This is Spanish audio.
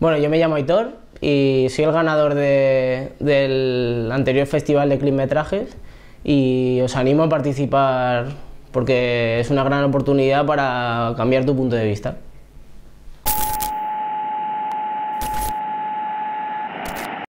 Bueno, yo me llamo Aitor y soy el ganador del anterior Festival de Clipmetrajes y os animo a participar porque es una gran oportunidad para cambiar tu punto de vista.